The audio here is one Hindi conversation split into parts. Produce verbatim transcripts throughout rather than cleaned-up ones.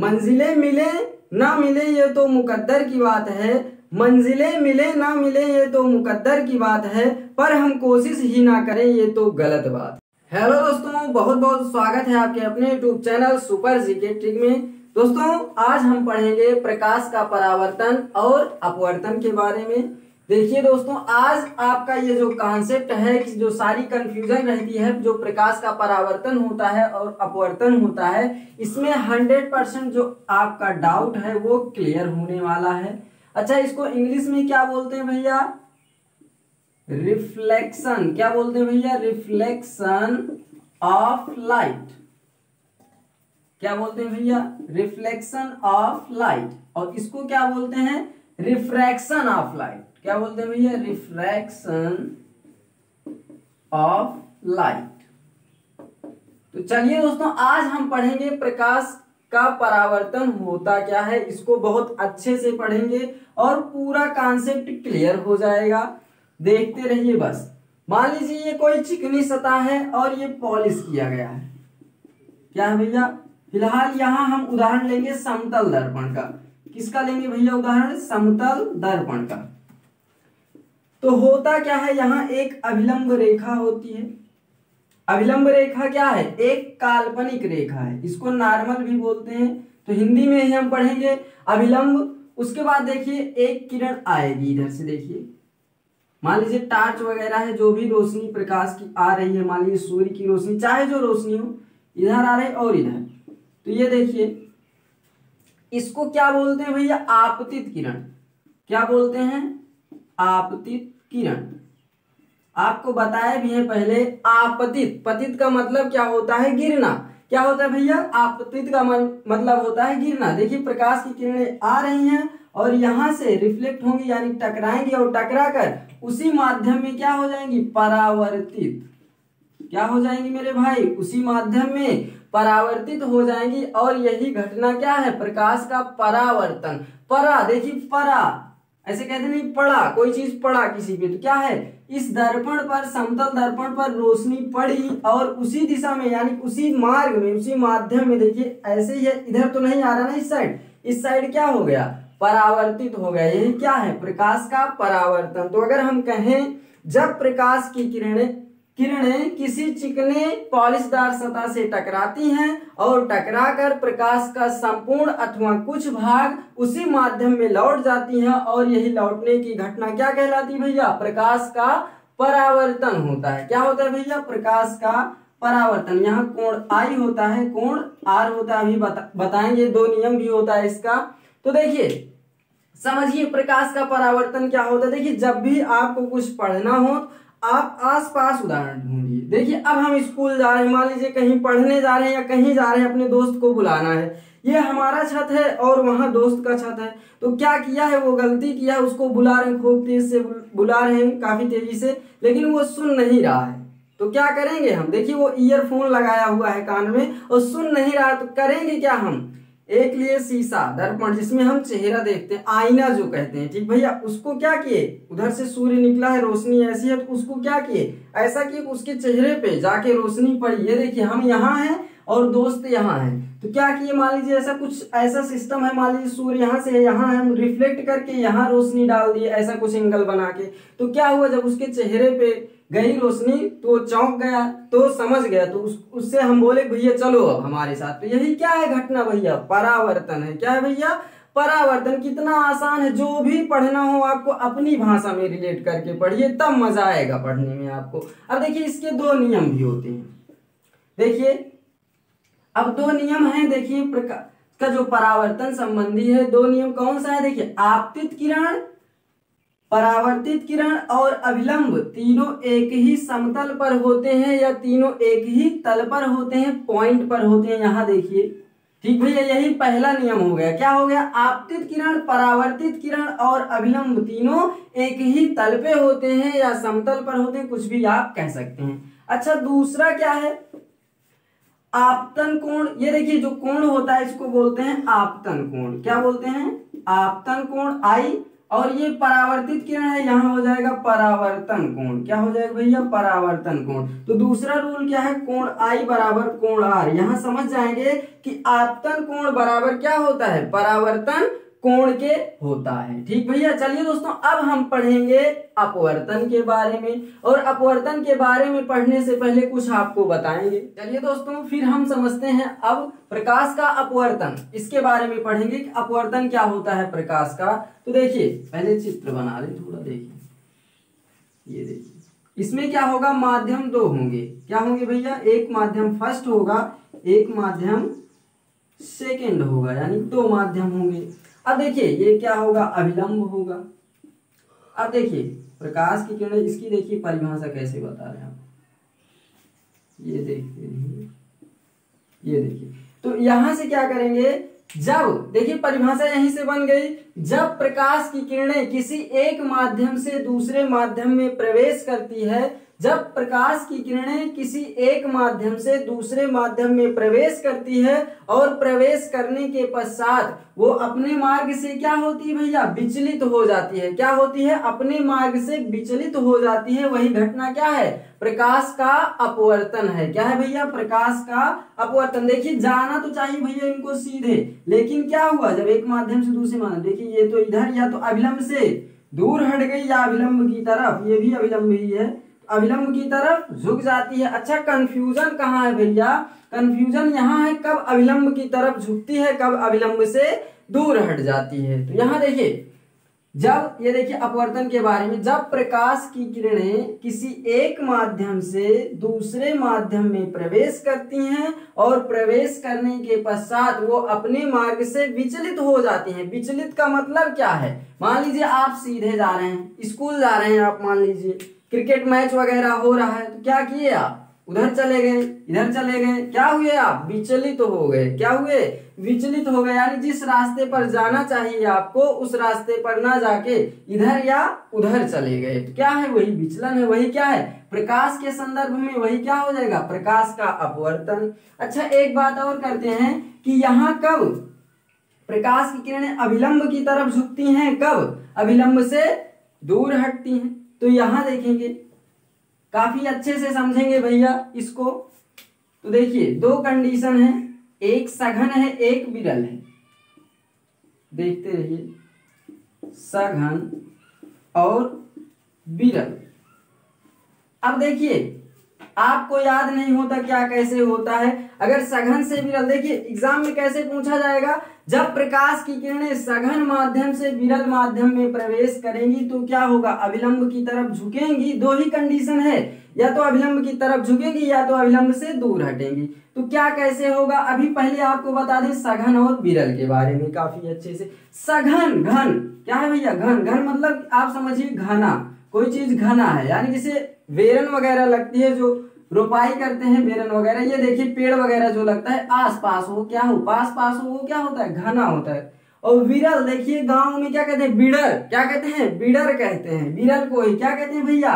मंजिलें मिले ना मिले ये तो मुकद्दर की बात है, मंजिलें मिले ना मिले ये तो मुकद्दर की बात है, पर हम कोशिश ही ना करें ये तो गलत बात। हेलो दोस्तों, बहुत बहुत स्वागत है आपके अपने YouTube channel super GK trick में। दोस्तों आज हम पढ़ेंगे प्रकाश का परावर्तन और अपवर्तन के बारे में। देखिए दोस्तों, आज आपका ये जो कॉन्सेप्ट है कि जो सारी कंफ्यूजन रहती है, जो प्रकाश का परावर्तन होता है और अपवर्तन होता है, इसमें सौ परसेंट जो आपका डाउट है वो क्लियर होने वाला है। अच्छा, इसको इंग्लिश में क्या बोलते हैं भैया? रिफ्लेक्शन। क्या बोलते हैं भैया? Reflection of light. क्या बोलते हैं भैया? Reflection of light. और इसको क्या बोलते हैं? Refraction of light. क्या बोलते हैं भैया? Refraction of light. तो चलिए दोस्तों, आज हम पढ़ेंगे प्रकाश का परावर्तन होता क्या है। इसको बहुत अच्छे से पढ़ेंगे और पूरा कॉन्सेप्ट क्लियर हो जाएगा। देखते रहिए बस। मान लीजिए ये कोई चिकनी सतह है और ये पॉलिश किया गया है। क्या है भैया? फिलहाल यहाँ हम उदाहरण लेंगे समतल दर्पण का। किसका लेंगे भैया उदाहरण? समतल दर्पण का। तो होता क्या है, यहाँ एक अभिलंब रेखा होती है। अभिलंब रेखा क्या है? एक काल्पनिक रेखा है। इसको नॉर्मल भी बोलते हैं। तो हिंदी में ही हम पढ़ेंगे अभिलंब। उसके बाद देखिए एक किरण आएगी इधर से। देखिए मान लीजिए टार्च वगैरह है, जो भी रोशनी प्रकाश की आ रही है, मान लीजिए सूर्य की रोशनी, चाहे जो रोशनी हो, इधर आ रही और इधर। तो ये देखिए, इसको क्या बोलते हैं भैया? आपतित किरण। क्या बोलते हैं? आपतित किरण। आपको बताया भी है पहले, आपतित, पतित का मतलब क्या होता है? गिरना। क्या होता है भैया? आपतित का मतलब होता है गिरना। देखिए प्रकाश की किरणें आ रही हैं और यहां से रिफ्लेक्ट होंगी, यानी टकराएंगी और टकराकर उसी माध्यम में क्या हो जाएंगी? परावर्तित। क्या हो जाएंगी मेरे भाई? उसी माध्यम में परावर्तित हो जाएंगी। और यही घटना क्या है? प्रकाश का परावर्तन। परा, देखिए परा ऐसे कहते नहीं, पड़ा कोई चीज, पड़ा किसी पे। तो क्या है, इस दर्पण पर, समतल दर्पण पर रोशनी पड़ी और उसी दिशा में, यानी उसी मार्ग में, उसी माध्यम में, देखिए ऐसे ही है, इधर तो नहीं आ रहा ना, इस साइड, इस साइड क्या हो गया? परावर्तित हो गया। यही क्या है? प्रकाश का परावर्तन। तो अगर हम कहें जब प्रकाश की किरणें किरणें किसी चिकने पॉलिशदार सतह से टकराती हैं और टकराकर प्रकाश का संपूर्ण अथवा कुछ भाग उसी माध्यम में लौट जाती हैं, और यही लौटने की घटना क्या कहलाती है भैया? प्रकाश का परावर्तन होता है। क्या होता है भैया? प्रकाश का परावर्तन। यहाँ कोण आई होता है, कोण आर होता है, अभी बता, बताएंगे। दो नियम भी होता है इसका। तो देखिए समझिए प्रकाश का परावर्तन क्या होता है। देखिए जब भी आपको कुछ पढ़ना हो, आप आसपास उदाहरण ढूंढिए। देखिए अब हम स्कूल जा रहे हैं, मान लीजिए कहीं पढ़ने जा रहे हैं या कहीं जा रहे हैं, अपने दोस्त को बुलाना है। ये हमारा छत है और वहाँ दोस्त का छत है। तो क्या किया है? वो गलती किया है, उसको बुला रहे हैं, खूब तेज से बुला रहे हैं, काफी तेजी से, लेकिन वो सुन नहीं रहा है। तो क्या करेंगे हम? देखिए वो ईयरफोन लगाया हुआ है कान में और सुन नहीं रहा, तो करेंगे क्या हम? एक लिए शीशा दर्पण, जिसमें हम चेहरा देखते हैं, आईना जो कहते हैं, ठीक भैया, उसको क्या किए? उधर से सूर्य निकला है, रोशनी ऐसी है, तो उसको क्या किए? ऐसा कि उसके चेहरे पे जाके रोशनी पड़ी। ये देखिए हम यहाँ हैं और दोस्त यहाँ है। तो क्या किए? मान लीजिए ऐसा कुछ, ऐसा सिस्टम है, मान लीजिए सूर्य यहाँ से यहाँ है, हम रिफ्लेक्ट करके यहाँ रोशनी डाल दिए, ऐसा कुछ एंगल बना के। तो क्या हुआ? जब उसके चेहरे पे गई रोशनी तो वो चौंक गया, तो समझ गया, तो उस, उससे हम बोले भैया चलो अब हमारे साथ। तो यही क्या है घटना भैया? परावर्तन है। क्या है भैया? परावर्तन। कितना आसान है, जो भी पढ़ना हो आपको अपनी भाषा में रिलेट करके पढ़िए, तब मजा आएगा पढ़ने में आपको। अब देखिए इसके दो नियम भी होते हैं। देखिए अब दो नियम हैं। देखिए प्रकाश का जो परावर्तन संबंधी है, दो नियम कौन सा है? देखिए आपतित किरण, परावर्तित किरण और अभिलंब, तीनों एक ही समतल पर होते हैं या तीनों एक ही तल पर होते हैं, पॉइंट पर होते हैं। यहाँ देखिए, ठीक भैया, यही पहला नियम हो गया। क्या हो गया? आपतित किरण, परावर्तित किरण और अभिलंब तीनों एक ही तल पे होते हैं या समतल पर होते हैं, कुछ भी आप कह सकते हैं। अच्छा दूसरा क्या है? आपतन कोण। ये देखिए जो कोण होता है इसको बोलते हैं आपतन कोण। क्या बोलते हैं? आपतन कोण आई। और ये परावर्तित किरण है, यहाँ हो जाएगा परावर्तन कोण। क्या हो जाएगा भैया? परावर्तन कोण। तो दूसरा रूल क्या है? कोण आई बराबर कोण आर। यहाँ समझ जाएंगे कि आपतन कोण बराबर क्या होता है? परावर्तन कोण के होता है। ठीक भैया, चलिए दोस्तों अब हम पढ़ेंगे अपवर्तन के बारे में, और अपवर्तन के बारे में पढ़ने से पहले कुछ आपको बताएंगे। चलिए दोस्तों फिर हम समझते हैं अब प्रकाश का अपवर्तन, इसके बारे में पढ़ेंगे कि अपवर्तन क्या होता है प्रकाश का। तो देखिए पहले चित्र बना लें थोड़ा, देखिए ये देखिए, इसमें क्या होगा? माध्यम दो होंगे। क्या होंगे भैया? एक माध्यम फर्स्ट होगा, एक माध्यम सेकेंड होगा, यानी दो माध्यम होंगे। अब देखिए ये क्या होगा? अभिलंब होगा। अब देखिए प्रकाश की किरण, इसकी देखिए परिभाषा कैसे बता रहे हैं आप, ये देखिए ये देखिए। तो यहां से क्या करेंगे? जब देखिए परिभाषा यहीं से बन गई, जब प्रकाश की किरणें किसी एक माध्यम से दूसरे माध्यम में प्रवेश करती है, जब प्रकाश की किरणें किसी एक माध्यम से दूसरे माध्यम में प्रवेश करती है और प्रवेश करने के पश्चात वो अपने मार्ग से क्या होती है भैया? विचलित हो जाती है। क्या होती है? अपने मार्ग से विचलित हो जाती है। वही घटना क्या है? प्रकाश का अपवर्तन है। क्या है भैया? प्रकाश का अपवर्तन। देखिए जाना तो चाहिए भैया इनको सीधे, लेकिन क्या हुआ? जब एक माध्यम से दूसरे माध्यम, देखिए ये तो इधर या तो अभिलंब से दूर हट गई या अभिलंब की तरफ, ये भी अभिलंब ही है, अभिलंब की तरफ झुक जाती है। अच्छा कंफ्यूजन कहाँ है भैया? कंफ्यूजन यहाँ है, कब अभिलंब की तरफ झुकती है, कब अभिलंब से दूर हट जाती है। तो यहाँ देखिए जब, ये देखिए अपवर्तन के बारे में, जब प्रकाश की किरणें किसी एक माध्यम से दूसरे माध्यम में प्रवेश करती हैं और प्रवेश करने के पश्चात वो अपने मार्ग से विचलित हो जाती हैं। विचलित का मतलब क्या है? मान लीजिए आप सीधे जा रहे हैं, स्कूल जा रहे हैं आप, मान लीजिए क्रिकेट मैच वगैरह हो रहा है, तो क्या किए आप? उधर चले गए, इधर चले गए, क्या हुए आप? विचलित हो गए। क्या हुए? विचलित हो गए, यानी जिस रास्ते पर जाना चाहिए आपको उस रास्ते पर ना जाके इधर या उधर चले गए। तो क्या है? वही विचलन है। वही क्या है? प्रकाश के संदर्भ में वही क्या हो जाएगा? प्रकाश का अपवर्तन। अच्छा एक बात और करते हैं कि यहाँ कब प्रकाश की किरणें अभिलंब की तरफ झुकती हैं, कब अभिलंब से दूर हटती हैं। तो यहां देखेंगे, काफी अच्छे से समझेंगे भैया इसको। तो देखिए दो कंडीशन है, एक सघन है एक विरल है, देखते रहिए, सघन और विरल। अब देखिए आपको याद नहीं होता क्या कैसे होता है, अगर सघन से विरल, देखिए एग्जाम में कैसे पूछा जाएगा, जब प्रकाश की किरणें सघन माध्यम से विरल माध्यम में प्रवेश करेंगी तो क्या होगा? अभिलंब की तरफ झुकेंगी। दो ही कंडीशन है, या तो अभिलंब की तरफ झुकेंगी या तो अभिलंब से दूर हटेंगी। तो क्या कैसे होगा? अभी पहले आपको बता दें सघन और विरल के बारे में काफी अच्छे से। सघन, घन क्या है भैया? घन, घन मतलब आप समझिए घना, कोई चीज घना है, यानी जैसे बेरन वगैरह लगती है जो रोपाई करते हैं, बेरन वगैरह, ये देखिए पेड़ वगैरह जो लगता है आस पास हो, क्या हो? पास पास हो, वो क्या होता है? घना होता है। और विरल देखिए गांव में क्या कहते हैं? बिडर। क्या कहते हैं? बिडर कहते हैं। विरल को ही क्या कहते हैं भैया?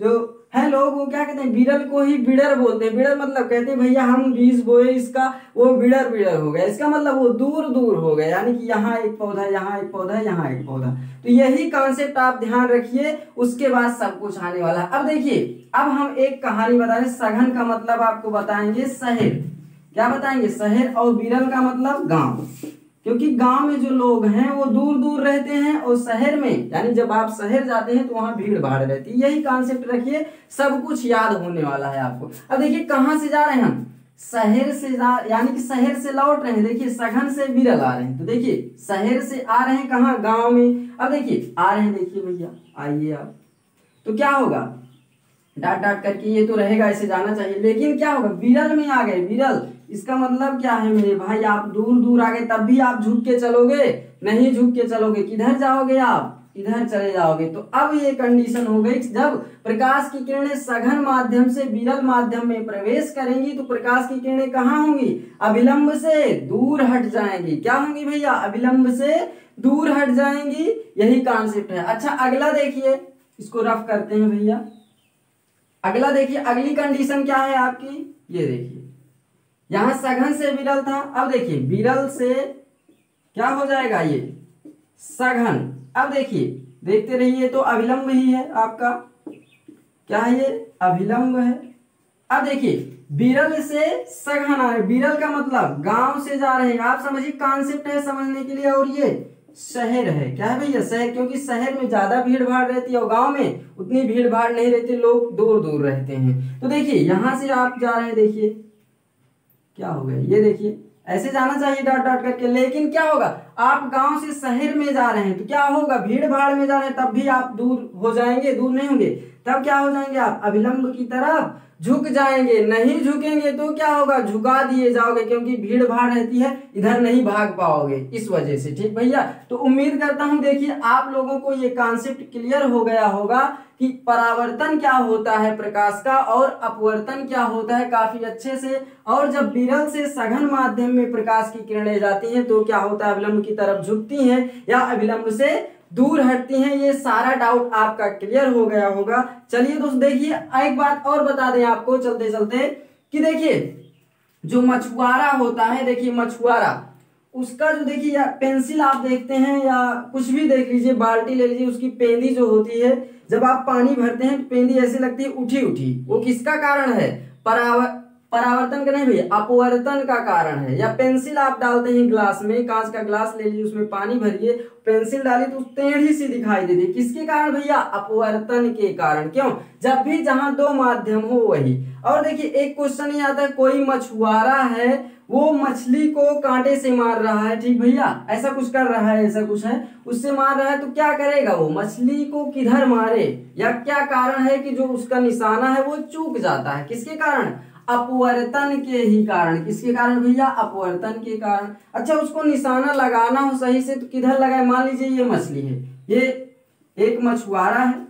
जो है लोग वो क्या कहते हैं? बिरल को ही बिडर बोलते हैं। बिडर मतलब कहते हैं भैया हम बीज बोए इसका, वो बिडर बिडर हो गया, इसका मतलब वो दूर दूर हो गया, यानी कि यहाँ एक पौधा, यहाँ एक पौधा, यहाँ एक पौधा। तो यही कॉन्सेप्ट आप ध्यान रखिए, उसके बाद सब कुछ आने वाला है। अब देखिए अब हम एक कहानी बता रहे, सघन का मतलब आपको बताएंगे शहर, क्या बताएंगे? शहर, और बिरल का मतलब गाँव, क्योंकि गाँव में जो लोग हैं वो दूर दूर रहते हैं, और शहर में यानी जब आप शहर जाते हैं तो वहाँ भीड़ भाड़ रहती है। यही कॉन्सेप्ट रखिए, सब कुछ याद होने वाला है आपको। अब देखिए कहाँ से जा रहे हैं हम? शहर से जा, यानी कि शहर से लौट रहे हैं। देखिए सघन से विरल आ रहे हैं, तो देखिए शहर से आ रहे हैं कहाँ? गाँव में। अब देखिए आ रहे हैं, देखिए भैया आइए आप, तो क्या होगा? डाट डाट करके ये तो रहेगा, ऐसे जाना चाहिए, लेकिन क्या होगा? विरल में आ गए। विरल इसका मतलब क्या है मेरे भाई? आप दूर दूर आ गए, तब भी आप झुक के चलोगे, नहीं झुक के चलोगे, किधर जाओगे आप? इधर चले जाओगे। तो अब ये कंडीशन हो गई, जब प्रकाश की किरणें सघन माध्यम से विरल माध्यम में प्रवेश करेंगी तो प्रकाश की किरणें कहाँ होंगी? अभिलंब से दूर हट जाएंगी। क्या होंगी भैया? अभिलंब से दूर हट जाएंगी। यही कॉन्सेप्ट है। अच्छा अगला देखिए, इसको रफ करते हैं भैया। अगला देखिए, अगली कंडीशन क्या है आपकी? ये देखिए यहां सघन से विरल था, अब देखिए विरल से क्या हो जाएगा? ये सघन। अब देखिए देखते रहिए। तो अभिलंब ही है आपका, क्या है ये, अभिलंब है। अब देखिए बिरल से सघन आ रहे, बिरल का मतलब गांव से जा रहे हैं, आप समझिए कॉन्सेप्ट है समझने के लिए। और ये शहर है, क्या है भैया, शहर, क्योंकि शहर में ज्यादा भीड़ भाड़ रहती है और गांव में उतनी भीड़ भाड़ नहीं रहती, लोग दूर दूर रहते हैं। तो देखिए यहां से आप जा रहे हैं, देखिए क्या हो गया, ये देखिए ऐसे जाना चाहिए डॉट डॉट करके, लेकिन क्या होगा आप गांव से शहर में जा रहे हैं तो क्या होगा, भीड़ भाड़ में जा रहे हैं तब भी आप दूर हो जाएंगे, दूर नहीं होंगे, तब क्या हो जाएंगे आप अभिलंब की तरफ झुक जाएंगे। नहीं झुकेंगे तो क्या होगा, झुका दिए जाओगे, क्योंकि भीड़ भाड़ रहती है, इधर नहीं भाग पाओगे, इस वजह से। ठीक भैया, तो उम्मीद करता हूं देखिए आप लोगों को ये कॉन्सेप्ट क्लियर हो गया होगा कि परावर्तन क्या होता है प्रकाश का और अपवर्तन क्या होता है काफी अच्छे से। और जब बिरल से सघन माध्यम में प्रकाश की किरणें जाती हैं तो क्या होता है, अभिलंब की तरफ झुकती हैं या अभिलंब से दूर हटती हैं। ये सारा डाउट आपका क्लियर हो गया होगा। चलिए दोस्तों देखिए एक बात और बता दें आपको चलते चलते कि देखिए जो मछुआरा होता है, देखिए मछुआरा उसका जो देखिए या पेंसिल आप देखते हैं या कुछ भी देख लीजिए, बाल्टी ले लीजिए, उसकी पेंदी जो होती है जब आप पानी भरते हैं तो पेंदी ऐसी लगती है उठी उठी, वो किसका कारण है, पराव परावर्तन का नहीं भैया, अपवर्तन का कारण है। या पेंसिल आप डालते हैं ग्लास में, कांच का ग्लास ले लीजिए, उसमें पानी भरिए, पेंसिल डाली तो टेढ़ी सी दिखाई देती है, किसके कारण भैया, अपवर्तन के कारण। क्यों, जब भी जहां दो माध्यम हो वही। और देखिए एक क्वेश्चन ये आता है, कोई मछुआरा है वो मछली को कांटे से मार रहा है, ठीक भैया, ऐसा कुछ कर रहा है, ऐसा कुछ है, उससे मार रहा है, तो क्या करेगा वो, मछली को किधर मारे, या क्या कारण है कि जो उसका निशाना है वो चूक जाता है, किसके कारण, अपवर्तन के ही कारण। किसके कारण भैया, अपवर्तन के कारण। अच्छा उसको निशाना लगाना हो सही से तो किधर लगाए, मान लीजिए ये मछली है, ये एक मछुआरा है,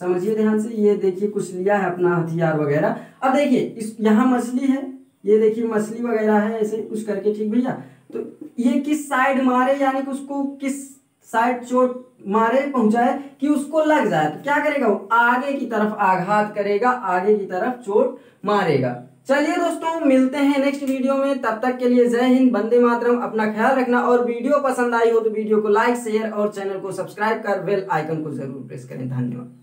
समझिए ध्यान से, ये देखिए कुछ लिया है अपना हथियार वगैरह। अब देखिए इस यहाँ मछली है, ये देखिए मछली वगैरह है, ऐसे कुछ करके, ठीक भैया, तो ये किस साइड मारे, यानी कि उसको किस साइड चोट मारे पहुंचाए कि उसको लग जाए, तो क्या करेगा वो, आगे की तरफ आघात करेगा, आगे की तरफ चोट मारेगा। चलिए दोस्तों मिलते हैं नेक्स्ट वीडियो में, तब तक के लिए जय हिंद, वंदे मातरम, अपना ख्याल रखना। और वीडियो पसंद आई हो तो वीडियो को लाइक शेयर और चैनल को सब्सक्राइब कर बेल आइकन को जरूर प्रेस करें। धन्यवाद।